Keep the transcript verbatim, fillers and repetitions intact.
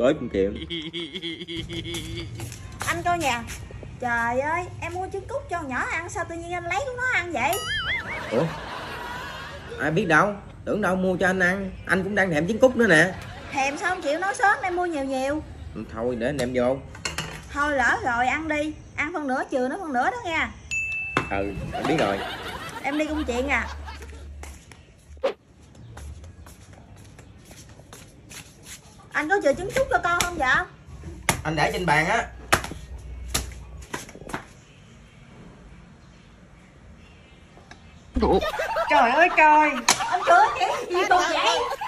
tới một triệu. Anh coi nè, trời ơi, em mua trứng cút cho con nhỏ ăn sao tự nhiên anh lấy của nó ăn vậy? Ủa, ai biết đâu, tưởng đâu mua cho anh ăn, anh cũng đang thèm trứng cút nữa nè. Thèm sao không chịu nói sớm, em mua nhiều nhiều. Thôi để anh đem vô. Thôi lỡ rồi, ăn đi, ăn phần nửa chừa nó phần nửa đó nha. Ừ, anh biết rồi. Em đi công chuyện à. Anh có chừa trứng cút cho con không vậy? Anh để trên bàn á. Trời ơi trời, anh chữa cái gì con vậy?